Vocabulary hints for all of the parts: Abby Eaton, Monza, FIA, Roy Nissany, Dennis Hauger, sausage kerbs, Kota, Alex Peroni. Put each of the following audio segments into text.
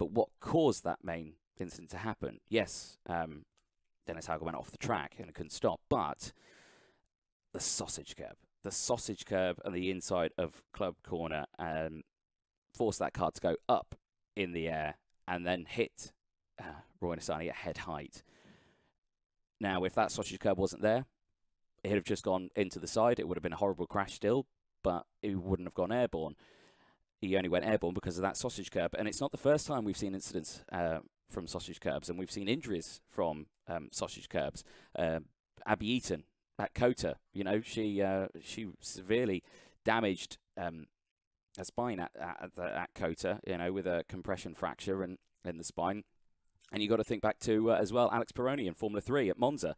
But what caused that main incident to happen? Yes, Dennis Hauger went off the track and couldn't stop, but the sausage curb. The sausage curb on the inside of Club Corner forced that car to go up in the air and then hit Roy Nissany at head height. Now, if that sausage curb wasn't there, it would have just gone into the side. It would have been a horrible crash still, but it wouldn't have gone airborne. He only went airborne because of that sausage curb. And it's not the first time we've seen incidents from sausage curbs, and we've seen injuries from sausage curbs. Abby Eaton at Kota, you know, she severely damaged a spine at Kota, you know, with a compression fracture in the spine. And you've got to think back to, as well, Alex Peroni in Formula 3 at Monza.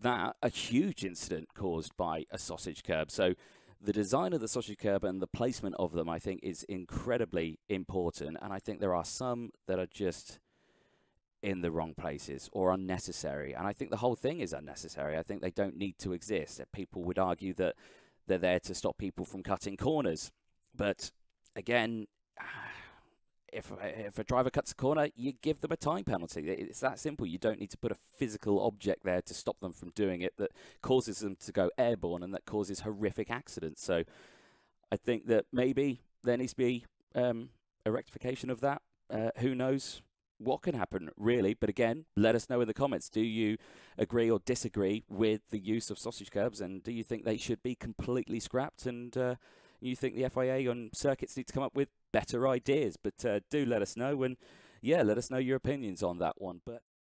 That, a huge incident caused by a sausage curb. So the design of the sausage curb and the placement of them, I think, is incredibly important. And I think there are some that are just in the wrong places or unnecessary. And I think the whole thing is unnecessary. I think they don't need to exist. People would argue that they're there to stop people from cutting corners. But again, if a driver cuts a corner, you give them a time penalty. It's that simple. You don't need to put a physical object there to stop them from doing it that causes them to go airborne and that causes horrific accidents. So I think that maybe there needs to be a rectification of that. Who knows what can happen, really? But again, let us know in the comments. Do you agree or disagree with the use of sausage curbs? And do you think they should be completely scrapped? And you think the FIA on circuits need to come up with better ideas? But do let us know, and yeah, let us know your opinions on that one. But